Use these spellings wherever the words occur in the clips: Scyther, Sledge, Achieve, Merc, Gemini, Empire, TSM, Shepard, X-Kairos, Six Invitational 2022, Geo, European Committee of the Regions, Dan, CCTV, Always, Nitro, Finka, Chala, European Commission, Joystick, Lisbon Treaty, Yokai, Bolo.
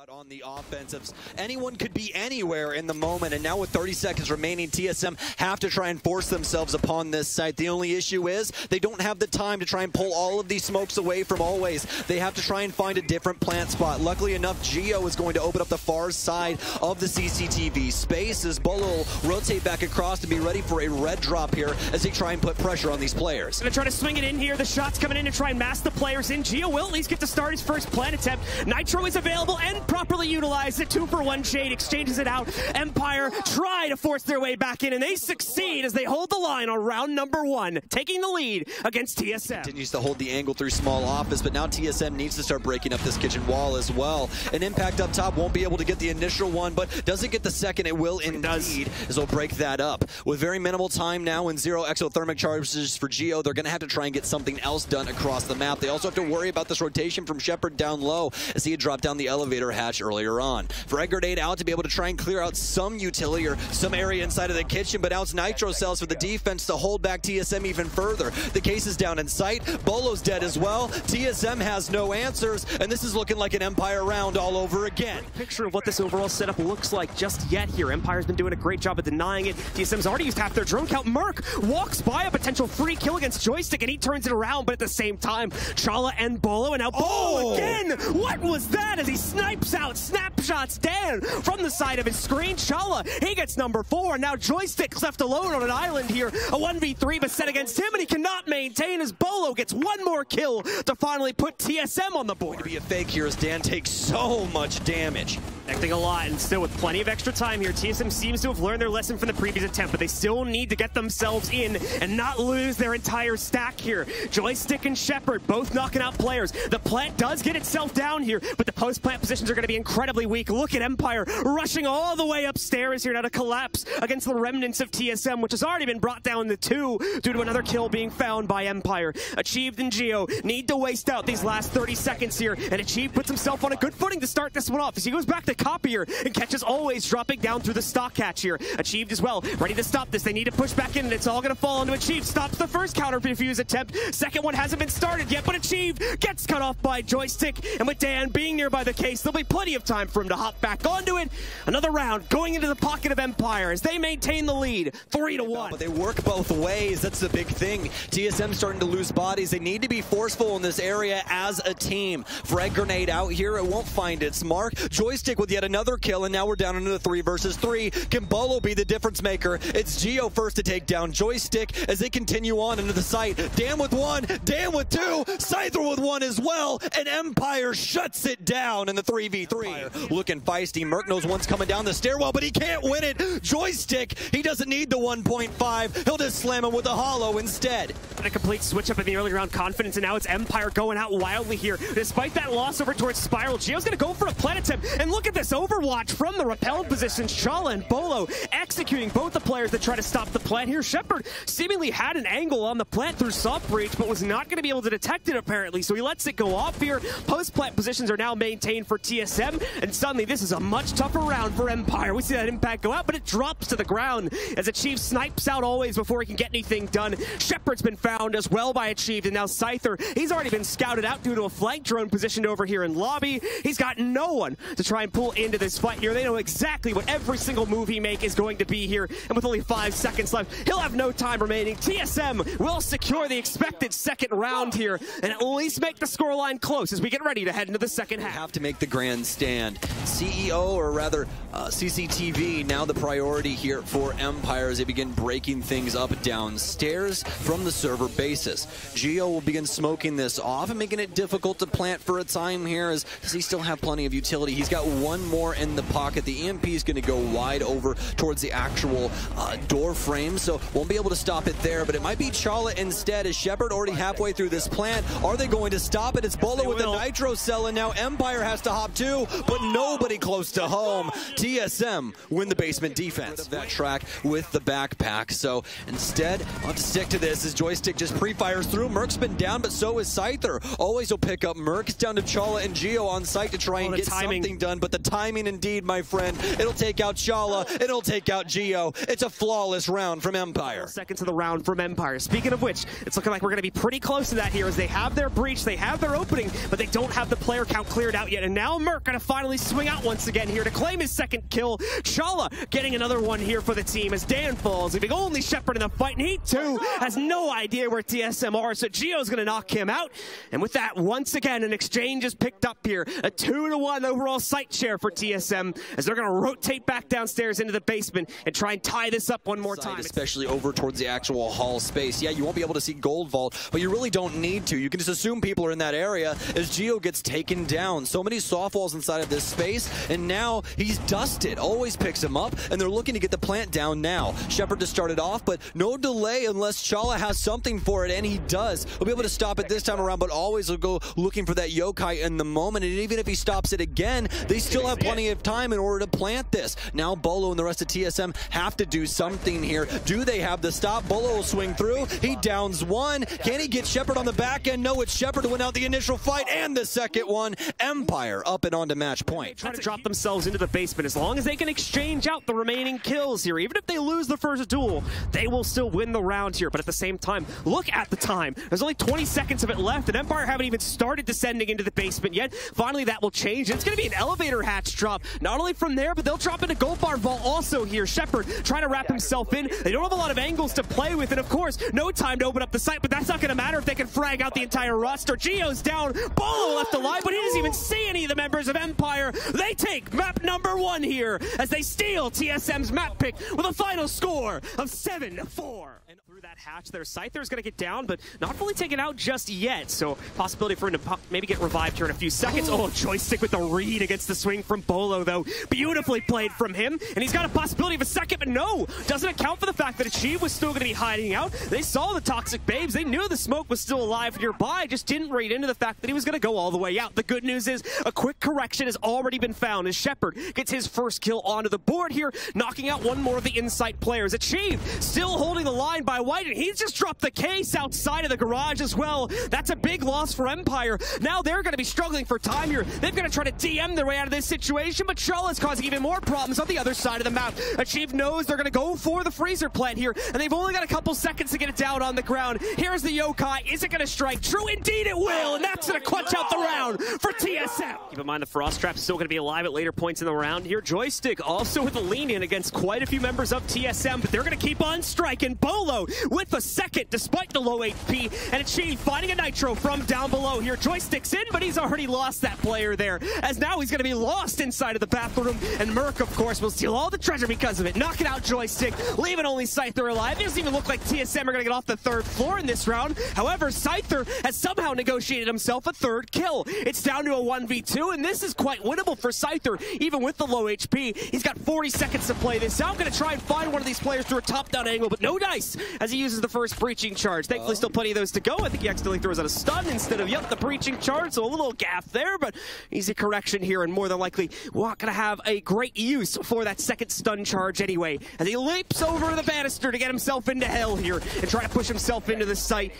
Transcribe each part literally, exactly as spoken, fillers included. about on the offensives. Anyone could be anywhere in the moment, and now with thirty seconds remaining, T S M have to try and force themselves upon this site. The only issue is they don't have the time to try and pull all of these smokes away from Always. They have to try and find a different plant spot. Luckily enough, Geo is going to open up the far side of the C C T V space as Bolo rotate back across to be ready for a red drop here as they try and put pressure on these players. Gonna try to swing it in here. The shot's coming in to try and mask the players in. Geo will at least get to start his first plant attempt. Nitro is available and properly utilized. A two-for-one Shade exchanges it out. Empire try to force their way back in, and they succeed as they hold the line on round number one, taking the lead against T S M. Continues to hold the angle through small office, but now T S M needs to start breaking up this kitchen wall as well. An impact up top, won't be able to get the initial one, but doesn't get the second. It will indeed, as they'll break that up. With very minimal time now and zero exothermic charges for Geo, they're going to have to try and get something else done across the map. They also have to worry about this rotation from Shepard down low, as he had dropped down the elevator hatch earlier on. For Egg Grenade out to be able to try and clear out some utility or some area inside of the kitchen, but now it's Nitro Cells for the defense to hold back T S M even further. The case is down in sight. Bolo's dead as well. T S M has no answers, and this is looking like an Empire round all over again. Picture of what this overall setup looks like just yet here. Empire's been doing a great job at denying it. T S M's already used half their drone count. Merc walks by a potential free kill against Joystick, and he turns it around, but at the same time, Chala and Bolo, and now Bolo oh. again! What was that as he snipes out, snapshots Dan from the side of his screen. Chala, he gets number four, and now Joystick's left alone on an island here. A one v three, but set against him, and he cannot maintain as Bolo gets one more kill to finally put T S M on the board. It'd be a fake here as Dan takes so much damage. Connecting a lot, and still with plenty of extra time here, T S M seems to have learned their lesson from the previous attempt, but they still need to get themselves in and not lose their entire stack here. Joystick and Shepard both knocking out players. The plant does get itself down here, but the post-plant positions are going to be incredibly weak. Look at Empire rushing all the way upstairs here now to collapse against the remnants of T S M, which has already been brought down to two due to another kill being found by Empire. Achieved and Geo need to waste out these last thirty seconds here, and Achieve puts himself on a good footing to start this one off as he goes back to Copier and catches Always dropping down through the stock catch here. Achieved as well, ready to stop this. They need to push back in, and it's all going to fall onto Achieved. Stops the first counter defuse attempt. Second one hasn't been started yet, but Achieved gets cut off by Joystick, and with Dan being nearby the case, there'll be plenty of time for him to hop back onto it. Another round going into the pocket of Empire as they maintain the lead, three to one. But they work both ways. That's the big thing. T S M starting to lose bodies. They need to be forceful in this area as a team. Frag Grenade out here. It won't find its mark. Joystick with yet another kill, and now we're down into the three versus three. Can Bolo be the difference maker? It's Geo first to take down Joystick as they continue on into the site. Dan with one, Dan with two, Scyther with one as well, and Empire shuts it down in the three v three. Empire looking feisty. Merc knows one's coming down the stairwell, but he can't win it. Joystick, he doesn't need the one point five. He'll just slam him with a hollow instead. A complete switch up in the early round confidence, and now it's Empire going out wildly here. Despite that loss over towards Spiral, Geo's going to go for a plant attempt, and look at this overwatch from the repelled positions. Chala and Bolo executing both the players that try to stop the plant here. Shepard seemingly had an angle on the plant through soft breach, but was not going to be able to detect it apparently, so he lets it go off here. Post-plant positions are now maintained for T S M, and suddenly this is a much tougher round for Empire. We see that impact go out, but it drops to the ground as Achieve snipes out Always before he can get anything done. Shepard's been found as well by Achieve, and now Scyther, he's already been scouted out due to a flank drone positioned over here in lobby. He's got no one to try and pull into this fight here. They know exactly what every single move he make is going to be here, and with only five seconds left, he'll have no time remaining. T S M will secure the expected second round here, and at least make the scoreline close as we get ready to head into the second half. Have to make the grand stand. C E O, or rather uh, C C T V, now the priority here for Empire as they begin breaking things up downstairs from the server basis. Geo will begin smoking this off and making it difficult to plant for a time here, as does he still have plenty of utility. He's got one more in the pocket. The E M P is going to go wide over towards the actual uh, door frame, so won't be able to stop it there, but it might be Chala instead. Is Shepard already halfway through this plant? Are they going to stop it? It's Bolo with the Nitro Cell, and now Empire has to hop too, but nobody pretty close to home. T S M win the basement defense of that track with the backpack. So instead, I'll have to stick to this as Joystick just pre-fires through. Merc's been down, but so is Scyther. Always will pick up Merc. It's down to Chala and Geo on site to try and get something done, but the timing indeed, my friend. It'll take out Chala, it'll take out Geo. It's a flawless round from Empire. Seconds of the round from Empire. Speaking of which, it's looking like we're gonna be pretty close to that here as they have their breach, they have their opening, but they don't have the player count cleared out yet. And now Merc gonna finally swing out once again here to claim his second kill. Chala getting another one here for the team as Dan falls, leaving only Shepard in the fight, and he too has no idea where T S M are, so Geo's gonna knock him out. And with that, once again, an exchange is picked up here. A two to one overall site share for T S M as they're gonna rotate back downstairs into the basement and try and tie this up one more time. Especially over towards the actual hall space. Yeah, you won't be able to see Gold Vault, but you really don't need to. You can just assume people are in that area as Geo gets taken down. So many soft walls inside of this space, and now he's dusted. Always picks him up, and they're looking to get the plant down now. Shepard just started off, but no delay unless Chala has something for it, and he does. He'll be able to stop it this time around, but Always will go looking for that Yokai in the moment, and even if he stops it again, they still have plenty of time in order to plant this. Now Bolo and the rest of T S M have to do something here. Do they have the stop? Bolo will swing through. He downs one. Can he get Shepard on the back end? No, it's Shepard to win out the initial fight and the second one. Empire up and on to match point. Trying to drop themselves into the basement. As long as they can exchange out the remaining kills here, even if they lose the first duel, they will still win the round here. But at the same time, look at the time. There's only twenty seconds of it left, and Empire haven't even started descending into the basement yet. Finally, that will change. It's going to be an elevator hatch drop. Not only from there, but they'll drop into Gold Bar Vault also here. Shepard trying to wrap himself in. They don't have a lot of angles to play with, and of course, no time to open up the site, but that's not going to matter if they can frag out the entire roster. Geo's down, Bolo left alive, but he doesn't even see any of the members of Empire. They take map number one here as they steal T S M's map pick with a final score of seven to four. And through that hatch there, Scyther's going to get down, but not fully taken out just yet, so possibility for him to maybe get revived here in a few seconds. Oh, Joystick with the read against the swing from Bolo, though. Beautifully played from him, and he's got a possibility of a second, but no, doesn't account for the fact that Achieve was still going to be hiding out. They saw the Toxic Babes. They knew the smoke was still alive nearby, just didn't read into the fact that he was going to go all the way out. The good news is a quick correction has already been found as Shepard gets his first kill onto the board here, knocking out one more of the Insight players. Achieve still holding the line by White, and he's just dropped the case outside of the garage as well. That's a big loss for Empire. Now they're going to be struggling for time here. They're going to try to D M their way out of this situation, but Chala's causing even more problems on the other side of the map. Achieve knows they're going to go for the freezer plant here, and they've only got a couple seconds to get it down on the ground. Here's the Yokai. Is it going to strike? True, indeed it will, and that's going to clutch out the round for T S M. Keep in mind the Frost Trap's still going to be alive at later points in the round here. Joystick also with a lean-in against quite a few members of T S M, but they're going to keep on striking. Bolo with a second despite the low H P, and Achieve finding a Nitro from down below here. Joystick's in, but he's already lost that player there, as now he's going to be lost inside of the bathroom, and Merc, of course, will steal all the treasure because of it, knocking out Joystick, leaving only Scyther alive. It doesn't even look like T S M are going to get off the third floor in this round. However, Scyther has somehow negotiated himself a third kill. It's down to a one v two, and this is quite winnable for Scyther, even with the low H P. He's got forty seconds to play this. Now I'm going to try and find one of these players through a top-down angle, but no dice as he uses the first breaching charge. Thankfully, still plenty of those to go. I think he accidentally throws out a stun instead of, yep, the breaching charge, so a little gaff there, but easy correction here, and more than likely, we're not going to have a great use for that second stun charge anyway, as he leaps over the banister to get himself into hell here and try to push himself into the site.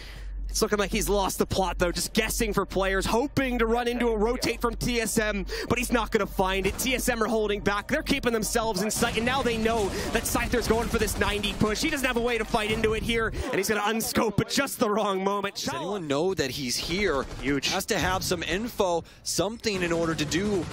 It's looking like he's lost the plot, though, just guessing for players, hoping to run into a rotate from T S M, but he's not going to find it. T S M are holding back. They're keeping themselves in sight, and now they know that Scyther's going for this ninety push. He doesn't have a way to fight into it here, and he's going to unscope at just the wrong moment. Does anyone know that he's here? Huge. Has to have some info, something in order to do.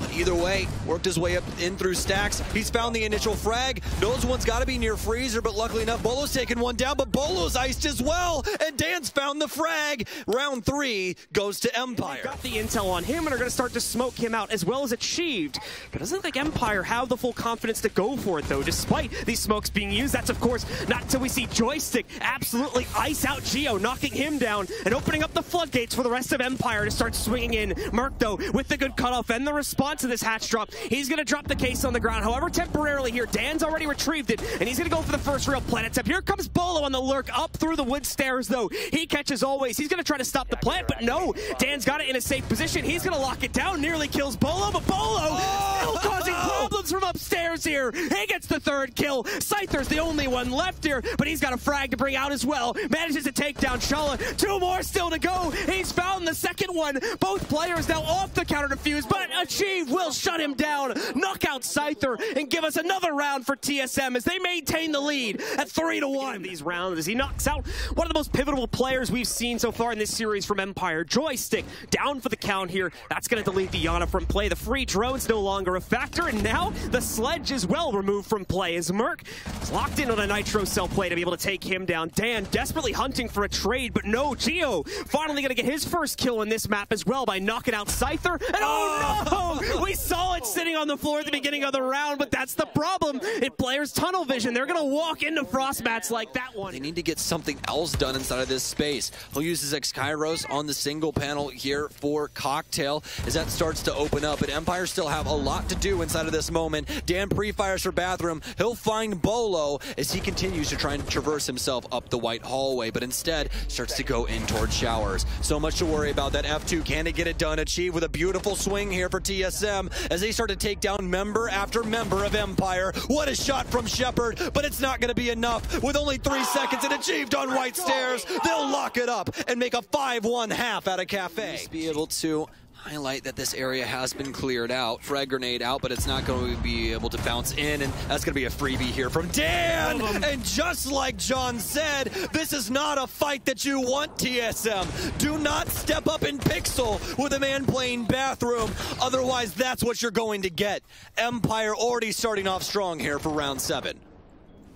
But either way, worked his way up in through stacks. He's found the initial frag. Knows one's got to be near freezer, but luckily enough, Bolo's taken one down, but Bolo's iced as well, and Dan's found the frag. Round three goes to Empire. Got the intel on him and are going to start to smoke him out, as well as Achieved. But doesn't look like Empire have the full confidence to go for it, though, despite these smokes being used. That's, of course, not until we see Joystick absolutely ice out Geo, knocking him down and opening up the floodgates for the rest of Empire to start swinging in. Merc, though, with the good cutoff and the response, to this hatch drop. He's going to drop the case on the ground, however temporarily here. Dan's already retrieved it, and he's going to go for the first real planet step. Here comes Bolo on the lurk up through the wood stairs, though. He catches Always. He's going to try to stop the plant, but no. Dan's got it in a safe position. He's going to lock it down. Nearly kills Bolo, but Bolo oh! still causing problems from upstairs here. He gets the third kill. Scyther's the only one left here, but he's got a frag to bring out as well. Manages to take down Chala. Two more still to go. He's found the second one. Both players now off the counter defuse, but Achieve will shut him down. Knock out Scyther and give us another round for T S M as they maintain the lead at three to one. These rounds as he knocks out one of the most pivotal players we've seen so far in this series from Empire. Joystick down for the count here. That's going to delete the Yana from play. The free drone's no longer a factor, and now the Sledge is well removed from play as Merc is locked in on a Nitro cell play to be able to take him down. Dan desperately hunting for a trade, but no. Geo finally going to get his first kill in this map as well by knocking out Scyther. And oh no! We saw it sitting on the floor at the beginning of the round, but that's the problem. If players tunnel vision, they're going to walk into Frostbats like that one. They need to get something else done inside of this space. He'll use his X-Kairos on the single panel here for Cocktail as that starts to open up, but Empire still have a lot to do inside of this moment. Dan pre-fires for Bathroom. He'll find Bolo as he continues to try and traverse himself up the white hallway, but instead starts to go in towards Showers. So much to worry about. That F two, can it get it done? Achieve with a beautiful swing here for T S M as they start to take down member after member of Empire. What a shot from Shepard, but it's not going to be enough. With only three seconds and Achieved on white stairs, they'll lock it up and make a five one half out of Cafe. Just be able to highlight that this area has been cleared out. Frag grenade out, but it's not going to be able to bounce in, and that's going to be a freebie here from Dan! And just like John said, this is not a fight that you want, T S M. Do not step up in pixel with a man playing Bathroom, otherwise that's what you're going to get. Empire already starting off strong here for round seven.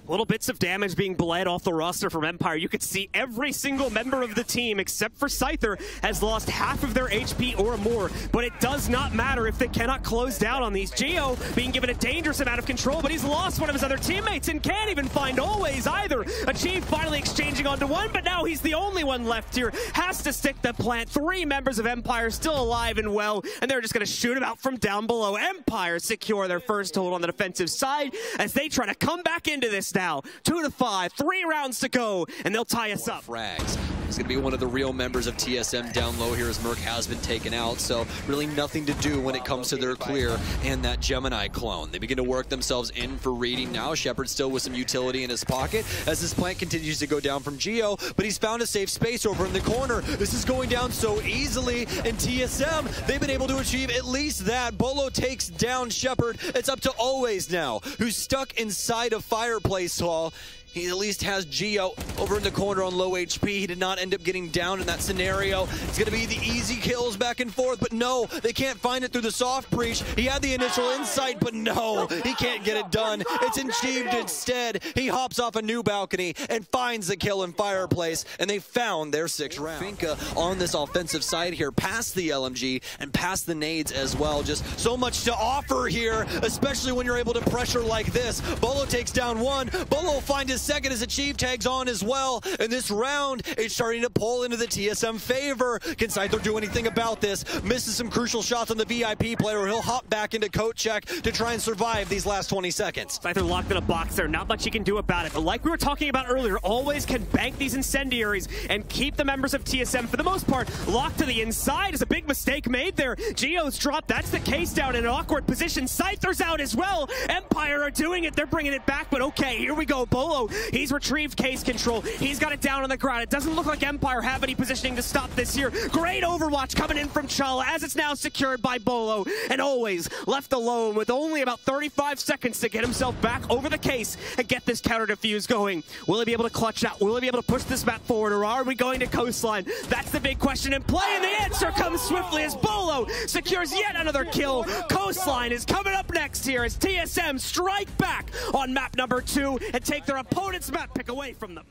Little bits of damage being bled off the roster from Empire. You could see every single member of the team, except for Scyther, has lost half of their H P or more. But it does not matter if they cannot close down on these. Geo being given a dangerous amount of control, but he's lost one of his other teammates and can't even find Always either. Achieve finally exchanging onto one, but now he's the only one left here. Has to stick the plant. Three members of Empire still alive and well, and they're just going to shoot him out from down below. Empire secure their first hold on the defensive side as they try to come back into this now. Two to five, three rounds to go, and they'll tie us up. Frags. He's going to be one of the real members of T S M down low here as Merc has been taken out, so really nothing to do when it comes to their clear and that Gemini clone. They begin to work themselves in for reading now. Shepard still with some utility in his pocket as this plant continues to go down from Geo, but he's found a safe space over in the corner. This is going down so easily, and T S M, they've been able to achieve at least that. Bolo takes down Shepard. It's up to Always now, who's stuck inside a fireplace hall. He at least has Geo over in the corner on low H P. He did not end up getting down in that scenario. It's going to be the easy kills back and forth, but no, they can't find it through the soft breach. He had the initial insight, but no, he can't get it done. It's achieved instead. He hops off a new balcony and finds the kill in fireplace, and they found their sixth round. Finka on this offensive side here, past the L M G and past the nades as well. Just so much to offer here, especially when you're able to pressure like this. Bolo takes down one. Bolo finds his second is Achieve, tags on as well, and this round is starting to pull into the T S M favor. Can Scyther do anything about this? Misses some crucial shots on the V I P player. He'll hop back into coat check to try and survive these last twenty seconds. Scyther locked in a box there. Not much he can do about it, but like we were talking about earlier, Always can bank these incendiaries and keep the members of T S M, for the most part, locked to the inside. Is a big mistake made there. Geo's dropped. That's the case down in an awkward position. Scyther's out as well. Empire are doing it. They're bringing it back, but okay, here we go. Bolo, he's retrieved case control. He's got it down on the ground. It doesn't look like Empire have any positioning to stop this here. Great overwatch coming in from Chala as it's now secured by Bolo. And Always left alone with only about thirty-five seconds to get himself back over the case and get this counter defuse going. Will he be able to clutch out? Will he be able to push this map forward, or are we going to coastline? That's the big question in play, and the answer comes swiftly as Bolo secures yet another kill. Coastline is coming up next here as T S M strike back on map number two and take their opponent's map pick away from them.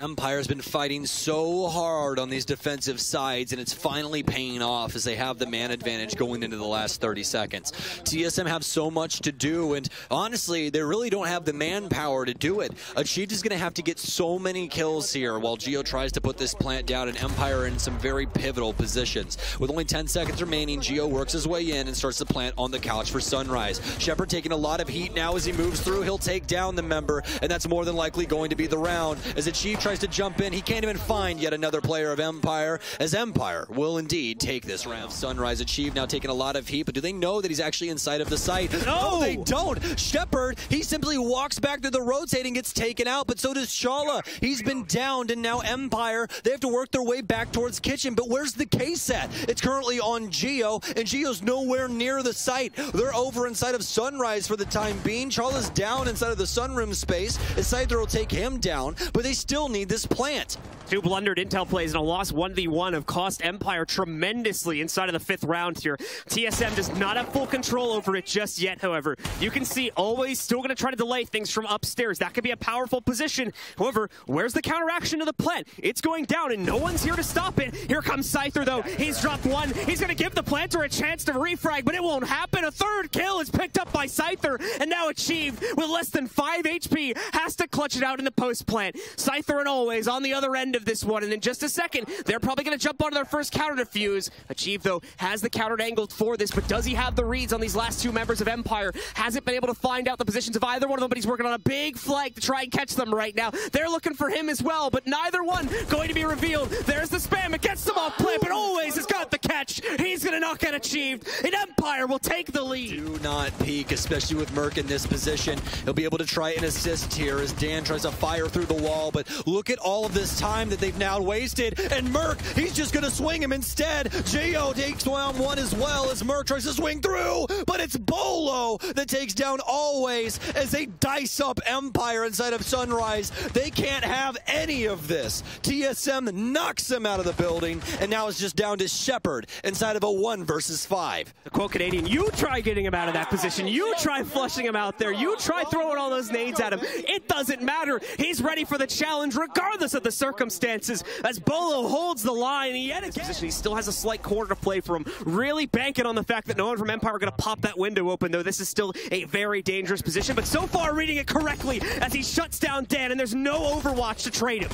Empire's been fighting so hard on these defensive sides, and it's finally paying off as they have the man advantage going into the last thirty seconds. T S M have so much to do, and honestly, they really don't have the manpower to do it. Achieved is going to have to get so many kills here while Geo tries to put this plant down, and Empire in some very pivotal positions. With only ten seconds remaining, Geo works his way in and starts to plant on the couch for Sunrise. Shepard taking a lot of heat now as he moves through. He'll take down the member, and that's more than likely going to be the round as Achieve tries to jump in. He can't even find yet another player of Empire, as Empire will indeed take this round. Sunrise, Achieve now taking a lot of heat, but do they know that he's actually inside of the site? No, no they don't. Shepard, he simply walks back to the rotate and gets taken out, but so does Chala. He's been downed, and now Empire, they have to work their way back towards kitchen, but where's the case at? It's currently on Geo, and Geo's nowhere near the site. They're over inside of Sunrise for the time being. Chala's down inside of the sunroom space. Scyther will take him down, but they still need this plant. Two blundered intel plays and a lost one v one have cost Empire tremendously inside of the fifth round here. T S M does not have full control over it just yet, however. You can see Always still going to try to delay things from upstairs. That could be a powerful position. However, where's the counteraction to the plant? It's going down, and no one's here to stop it. Here comes Scyther, though. He's dropped one. He's going to give the planter a chance to refrag, but it won't happen. A third kill is picked up by Scyther, and now Achieved with less than five H P has to clutch it out in the post plant. Scyther and Always on the other end of this one, and in just a second they're probably going to jump onto their first counter defuse. Achieve, though, has the counter angled for this, but does he have the reads on these last two members of Empire? Hasn't been able to find out the positions of either one of them, but he's working on a big flank to try and catch them right now. They're looking for him as well, but neither one going to be revealed. There's the spam. It gets them off plant, but Always has got the catch. He's going to knock out Achieved, and Empire will take the lead. Do not peek, especially with Merc in this position. He'll be able to try and assist here as Dan tries to fire through the wall, but look at all of this time that they've now wasted, and Merc, he's just going to swing him instead. Geo takes down one as well as Merc tries to swing through, but it's Bolo that takes down Always as they dice up Empire inside of Sunrise. They can't have any of this. T S M knocks him out of the building, and now it's just down to Shepard inside of a one one versus five. The quote Canadian, you try getting him out of that position. You try flushing him out there. You try throwing all those nades at him. It doesn't matter. He's ready for the challenge regardless of the circumstances as Bolo holds the line. Yet again, he still has a slight corner to play for him. Really banking on the fact that no one from Empire are going to pop that window open, though this is still a very dangerous position. But so far, reading it correctly as he shuts down Dan, and there's no overwatch to trade him.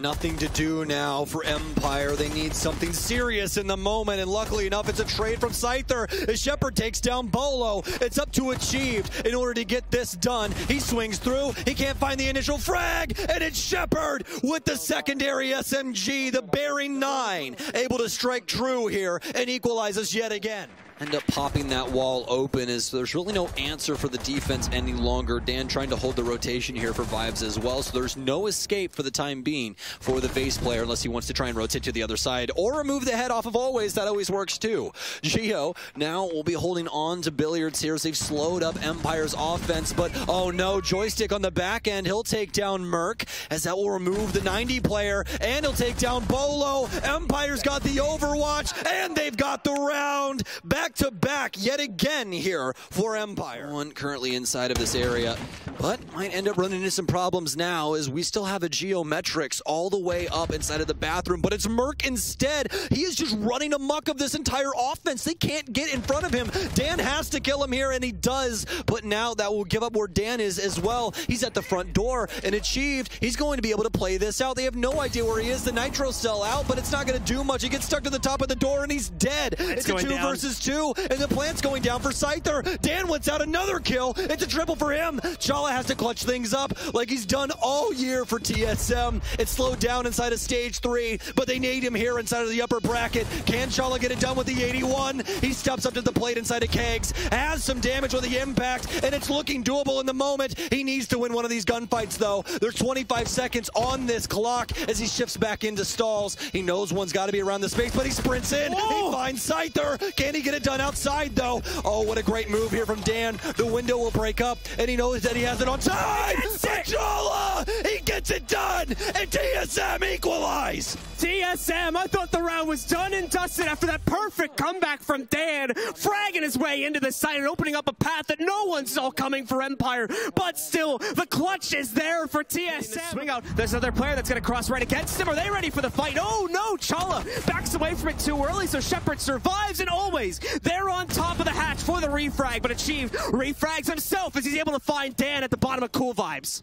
Nothing to do now for Empire. They need something serious in the moment, and luckily enough, it's a trade from Scyther. As Shepard takes down Bolo, it's up to Achieve in order to get this done. He swings through, he can't find the initial frag, and it's Shepard with the secondary S M G, the bearing nine, able to strike true here and equalize us yet again. End up popping that wall open as there's really no answer for the defense any longer. Dan trying to hold the rotation here for Vibes as well, so there's no escape for the time being for the base player unless he wants to try and rotate to the other side or remove the head off of Always. That always works too. Geo now will be holding on to Billiards here as they've slowed up Empire's offense, but oh no, Joystick on the back end. He'll take down Merc as that will remove the ninety player, and he'll take down Bolo. Empire's got the overwatch, and they've got the round. Back to back yet again here for Empire. One currently inside of this area, but might end up running into some problems now as we still have a Geometrics all the way up inside of the bathroom, but it's Merc instead. He is just running amok of this entire offense. They can't get in front of him. Dan has to kill him here, and he does, but now that will give up where Dan is as well. He's at the front door, and Achieved, he's going to be able to play this out. They have no idea where he is. The Nitro cell out, but it's not going to do much. He gets stuck to the top of the door, and he's dead. It's, it's a two down. versus two. And the plant's going down for Scyther. Dan wants out another kill. It's a triple for him. Chala has to clutch things up like he's done all year for T S M. It's slowed down inside of stage three, but they need him here inside of the upper bracket. Can Chala get it done with the eighty-one? He steps up to the plate inside of Kegs, has some damage with the impact, and it's looking doable in the moment. He needs to win one of these gunfights, though. There's twenty-five seconds on this clock as he shifts back into stalls. He knows one's got to be around the space, but he sprints in. Whoa. He finds Scyther. Can he get it done? Done outside though. Oh, what a great move here from Dan. The window will break up, and he knows that he has it on time. Chala, he gets it done, and T S M equalize. T S M, I thought the round was done and dusted after that perfect comeback from Dan, fragging his way into the site and opening up a path that no one saw coming for Empire. But still, the clutch is there for T S M. Swing out. There's another player that's going to cross right against him. Are they ready for the fight? Oh no, Chala backs away from it too early, so Shepard survives, and Always, they're on top of the hatch for the refrag, but Achieve refrags himself as he's able to find Dan at the bottom of Cool Vibes.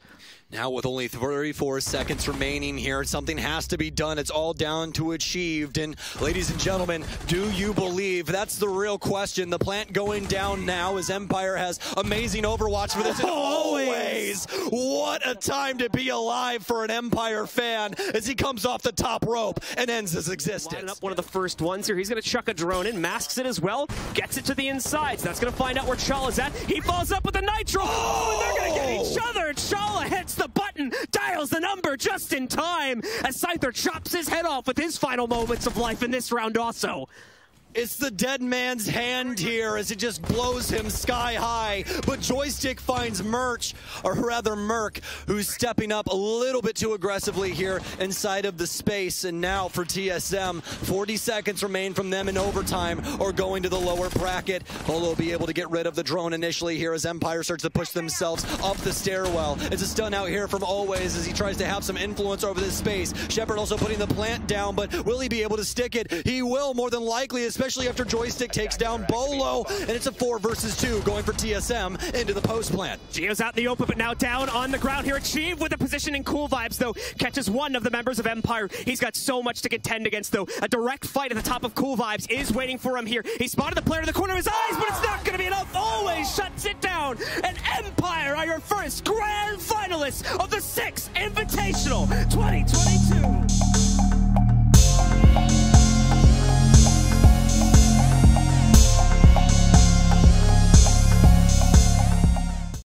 Now with only thirty-four seconds remaining here, something has to be done. It's all down to Achieved. And ladies and gentlemen, do you believe? That's the real question. The plant going down now as Empire has amazing overwatch for this. And Always, what a time to be alive for an Empire fan as he comes off the top rope and ends his existence. Lining up one of the first ones here. He's going to chuck a drone in, masks it as well, gets it to the inside. So that's going to find out where Chala's at. He falls up with the Nitro. Oh, and they're going to get each other. Chala hits the button, dials the number just in time as Scyther chops his head off with his final moments of life in this round also. It's the dead man's hand here as it just blows him sky high, but Joystick finds Merch, or rather Merc, who's stepping up a little bit too aggressively here inside of the space. And now for T S M, forty seconds remain from them in overtime or going to the lower bracket. Bolo will be able to get rid of the drone initially here as Empire starts to push themselves up the stairwell. It's a stun out here from Always as he tries to have some influence over this space. Shepard also putting the plant down, but will he be able to stick it? He will, more than likely, especially Especially after Joystick takes down Bolo, and it's a four versus two going for T S M into the post plant. Geo's out in the open, but now down on the ground here. Achieve with a position in Cool Vibes, though, catches one of the members of Empire. He's got so much to contend against, though. A direct fight at the top of Cool Vibes is waiting for him here. He spotted the player in the corner of his eyes, but it's not going to be enough. Always shuts it down, and Empire are your first grand finalists of the Six Invitational twenty twenty-two.